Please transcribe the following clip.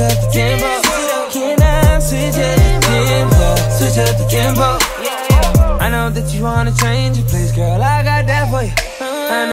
up the tempo. Can I switch up the tempo? Switch up the tempo. I know that you wanna change your place, girl, I got that for you.